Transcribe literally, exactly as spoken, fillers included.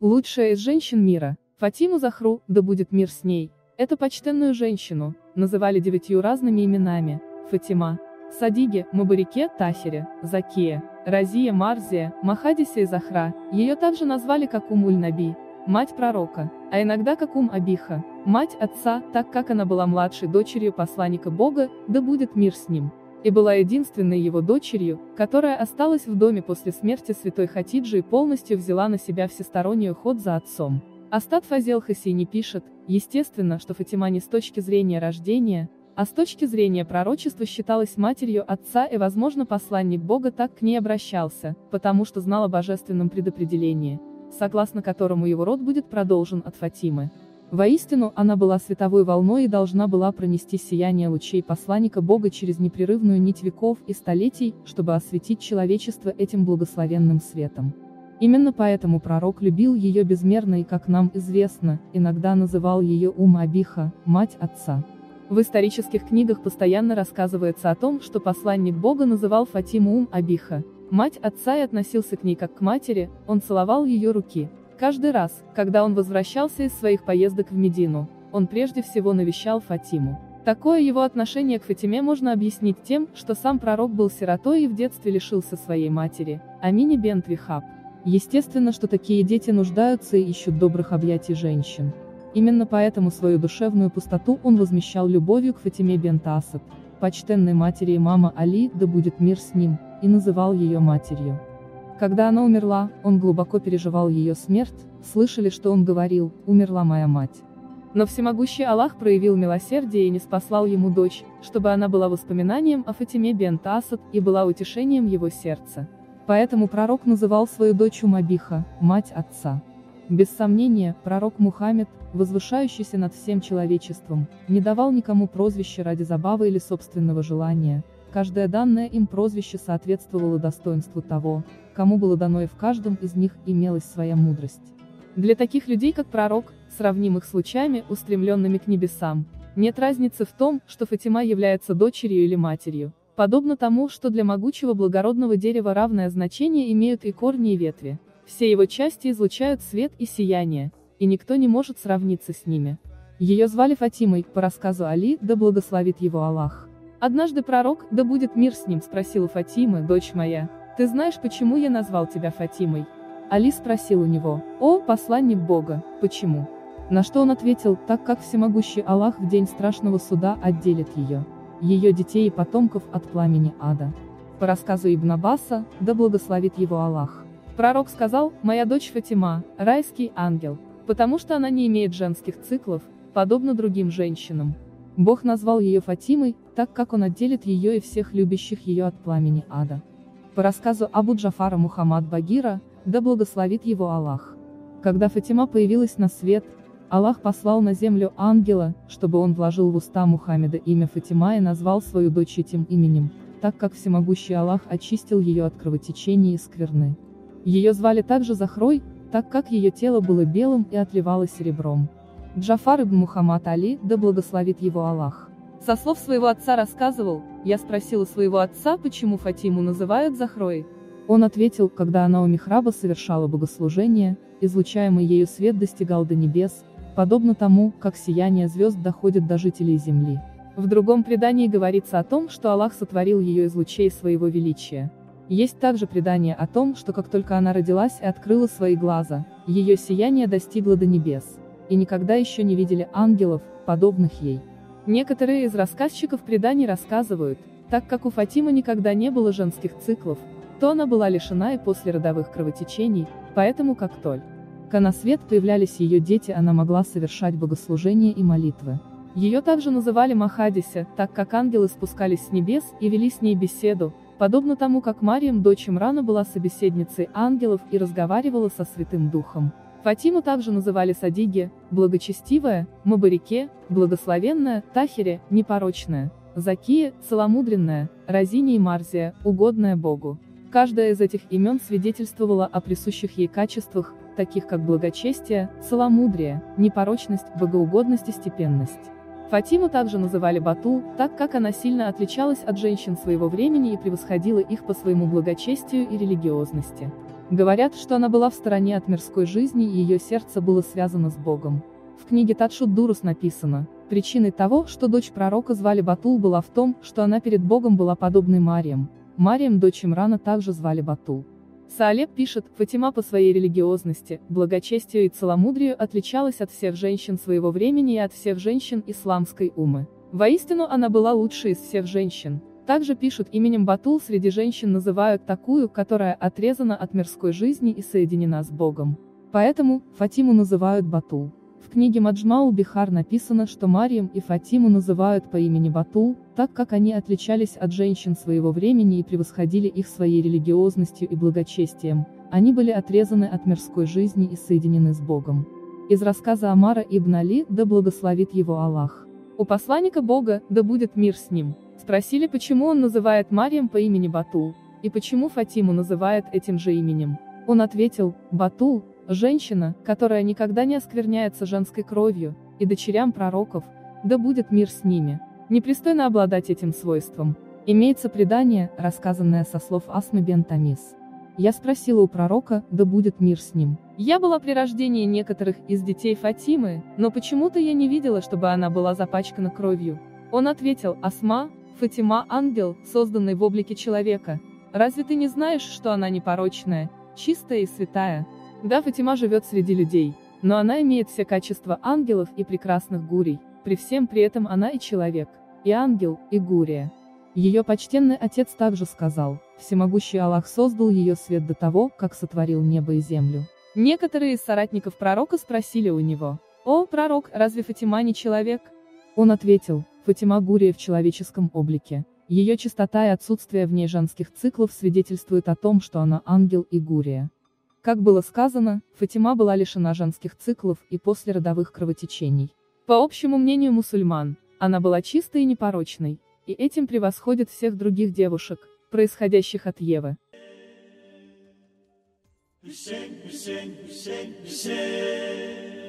Лучшая из женщин мира, Фатиму Захру, да будет мир с ней. Эту почтенную женщину называли девятью разными именами: Фатима, Садиге, Мабарике, Тасере, Закее, Разия, Марзия, Махадисе и Захра. Ее также назвали Какум Ульнаби, мать пророка, а иногда Какум Абиха, мать отца, так как она была младшей дочерью посланника Бога, да будет мир с ним, и была единственной его дочерью, которая осталась в доме после смерти святой Хатиджи и полностью взяла на себя всесторонний уход за отцом. Остат Фазел Хасини пишет: естественно, что Фатима не с точки зрения рождения, а с точки зрения пророчества считалась матерью отца, и, возможно, посланник Бога так к ней обращался, потому что знал о божественном предопределении, согласно которому его род будет продолжен от Фатимы. Воистину, она была световой волной и должна была пронести сияние лучей посланника Бога через непрерывную нить веков и столетий, чтобы осветить человечество этим благословенным светом. Именно поэтому пророк любил ее безмерно и, как нам известно, иногда называл ее Умм Абиха, мать отца. В исторических книгах постоянно рассказывается о том, что посланник Бога называл Фатиму Умм Абиха, мать отца, и относился к ней как к матери, он целовал ее руки. Каждый раз, когда он возвращался из своих поездок в Медину, он прежде всего навещал Фатиму. Такое его отношение к Фатиме можно объяснить тем, что сам пророк был сиротой и в детстве лишился своей матери, Амини Бент-Вихаб. Естественно, что такие дети нуждаются и ищут добрых объятий женщин. Именно поэтому свою душевную пустоту он возмещал любовью к Фатиме бинт Асад, почтенной матери имама Али, да будет мир с ним, и называл ее матерью. Когда она умерла, он глубоко переживал ее смерть, слышали, что он говорил: «Умерла моя мать». Но всемогущий Аллах проявил милосердие и не спаслал ему дочь, чтобы она была воспоминанием о Фатиме бинт Асад и была утешением его сердца. Поэтому пророк называл свою дочь Умм Абиха, мать отца. Без сомнения, пророк Мухаммед, возвышающийся над всем человечеством, не давал никому прозвища ради забавы или собственного желания. Каждое данное им прозвище соответствовало достоинству того, кому было дано, и в каждом из них имелась своя мудрость. Для таких людей, как пророк, сравнимых с лучами, устремленными к небесам, нет разницы в том, что Фатима является дочерью или матерью. Подобно тому, что для могучего благородного дерева равное значение имеют и корни, и ветви. Все его части излучают свет и сияние, и никто не может сравниться с ними. Ее звали Фатимой, по рассказу Али, да благословит его Аллах. Однажды пророк, да будет мир с ним, спросил у Фатимы: «Дочь моя, ты знаешь, почему я назвал тебя Фатимой?» Али спросил у него: «О, посланник Бога, почему?» На что он ответил: «Так как всемогущий Аллах в день страшного суда отделит ее, ее детей и потомков от пламени ада». По рассказу Ибнабаса, да благословит его Аллах. Пророк сказал: «Моя дочь Фатима – райский ангел, потому что она не имеет женских циклов, подобно другим женщинам. Бог назвал ее Фатимой, так как он отделит ее и всех любящих ее от пламени ада». По рассказу Абу Джафара Мухаммад Багира, да благословит его Аллах. Когда Фатима появилась на свет, Аллах послал на землю ангела, чтобы он вложил в уста Мухаммеда имя Фатима и назвал свою дочь этим именем, так как всемогущий Аллах очистил ее от кровотечения и скверны. Ее звали также Захрой, так как ее тело было белым и отливало серебром. Джафар Ибн Мухаммад Али, да благословит его Аллах, со слов своего отца рассказывал: «Я спросил у своего отца, почему Фатиму называют Захрой. Он ответил: когда она у михраба совершала богослужение, излучаемый ею свет достигал до небес, подобно тому, как сияние звезд доходит до жителей земли». В другом предании говорится о том, что Аллах сотворил ее из лучей своего величия. Есть также предание о том, что как только она родилась и открыла свои глаза, ее сияние достигло до небес, и никогда еще не видели ангелов, подобных ей. Некоторые из рассказчиков преданий рассказывают: так как у Фатимы никогда не было женских циклов, то она была лишена и послеродовых кровотечений, поэтому как только на свет появлялись ее дети, она могла совершать богослужения и молитвы. Ее также называли Махадисе, так как ангелы спускались с небес и вели с ней беседу, подобно тому, как Марьям, дочь Имрана, была собеседницей ангелов и разговаривала со Святым Духом. Фатиму также называли Садиге, благочестивая, Мабарике, благословенная, Тахире, непорочная, Закие, целомудренная, Разине и Марзия, угодная Богу. Каждое из этих имен свидетельствовало о присущих ей качествах, таких как благочестие, целомудрие, непорочность, богоугодность и степенность. Фатиму также называли Батул, так как она сильно отличалась от женщин своего времени и превосходила их по своему благочестию и религиозности. Говорят, что она была в стороне от мирской жизни, и ее сердце было связано с Богом. В книге Тадшут-Дурус написано: причиной того, что дочь пророка звали Батул, была в том, что она перед Богом была подобной Марьям. Марьям, дочь Имрана, также звали Батул. Саалеп пишет: Фатима по своей религиозности, благочестию и целомудрию отличалась от всех женщин своего времени и от всех женщин исламской уммы. Воистину, она была лучшей из всех женщин. Также пишут: именем Батул среди женщин называют такую, которая отрезана от мирской жизни и соединена с Богом. Поэтому Фатиму называют Батул. В книге Маджмау Бихар написано, что Марьям и Фатиму называют по имени Батул, так как они отличались от женщин своего времени и превосходили их своей религиозностью и благочестием, они были отрезаны от мирской жизни и соединены с Богом. Из рассказа Амара Ибн Али, да благословит его Аллах. У посланника Бога, да будет мир с ним, спросили, почему он называет Марьям по имени Батул, и почему Фатиму называет этим же именем. Он ответил: Батул — женщина, которая никогда не оскверняется женской кровью, и дочерям пророков, да будет мир с ними, непристойно обладать этим свойством. Имеется предание, рассказанное со слов Асмы Бен-Тамис. Я спросила у пророка, да будет мир с ним: я была при рождении некоторых из детей Фатимы, но почему-то я не видела, чтобы она была запачкана кровью. Он ответил: Асма, Фатима — ангел, созданный в облике человека. Разве ты не знаешь, что она непорочная, чистая и святая? Да, Фатима живет среди людей, но она имеет все качества ангелов и прекрасных гурий, при всем при этом она и человек, и ангел, и гурия. Ее почтенный отец также сказал: всемогущий Аллах создал ее свет до того, как сотворил небо и землю. Некоторые из соратников пророка спросили у него: о, пророк, разве Фатима не человек? Он ответил: Фатима — гурия в человеческом облике. Ее чистота и отсутствие в ней женских циклов свидетельствуют о том, что она ангел и гурия. Как было сказано, Фатима была лишена женских циклов и послеродовых кровотечений. По общему мнению мусульман, она была чистой и непорочной, и этим превосходит всех других девушек, происходящих от Евы. Весень, весень, весень, весень.